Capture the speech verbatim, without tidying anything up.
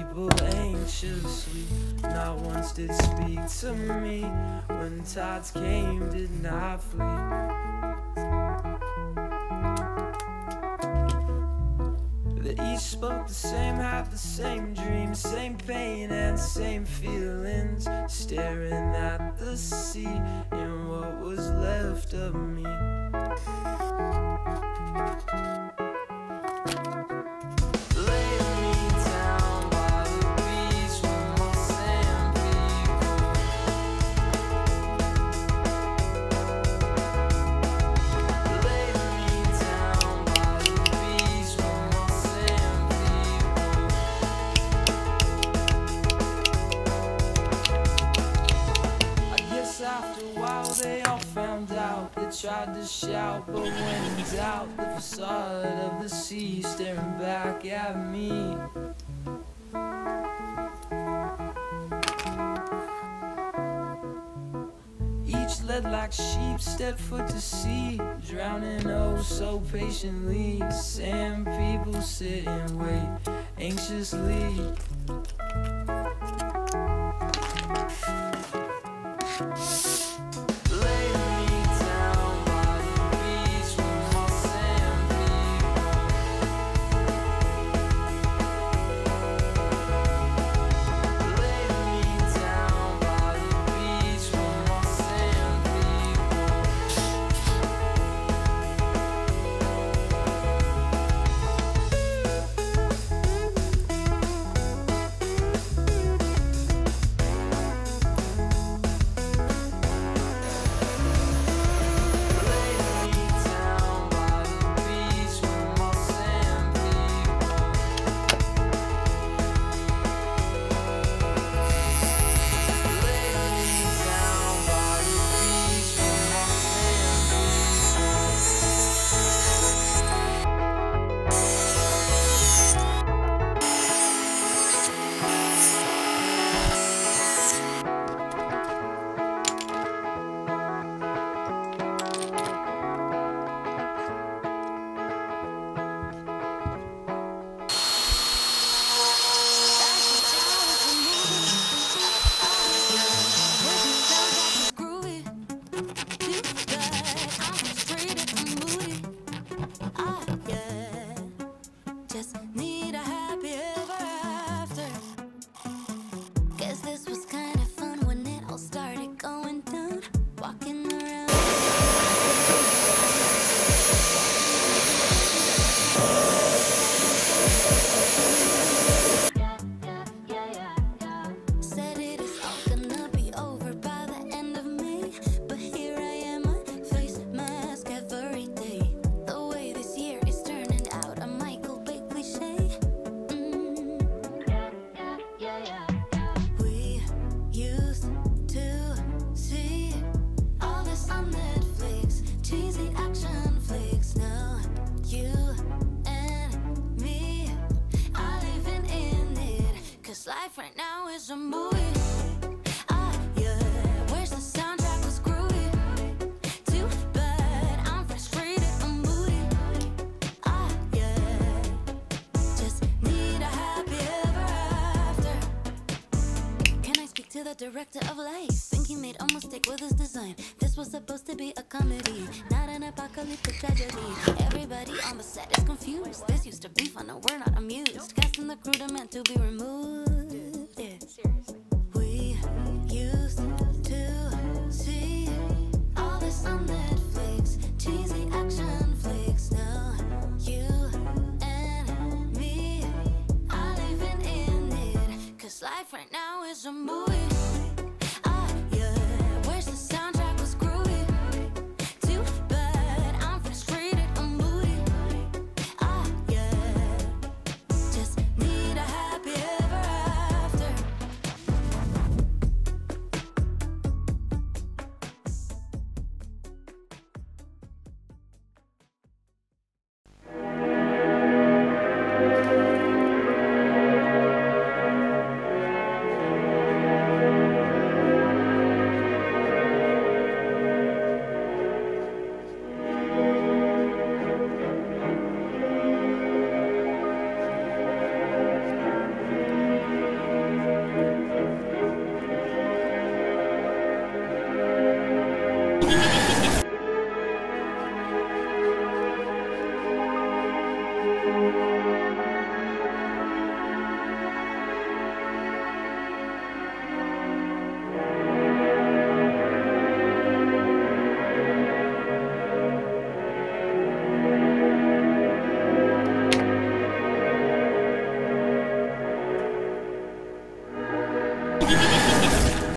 people anxiously. Not once did speak to me. When tides came, did not flee. They each spoke the same, had the same dreams, same pain and same feelings. Staring at the sea and what was left of me. Tried to shout, but when in doubt, the facade of the sea staring back at me. Each led like sheep, stepped foot to sea, drowning oh so patiently. Sand people sit and wait anxiously. Life right now is a movie. Director of life, think he made a mistake with his design. This was supposed to be a comedy, not an apocalyptic tragedy. Everybody on the set is confused. This used to be fun, no, we're not amused. Cast and the crew demand to be removed. Yeah. We used to see all this on Netflix, cheesy action flicks. Now you and me are living in it, cause life right now is a movie. Thank you.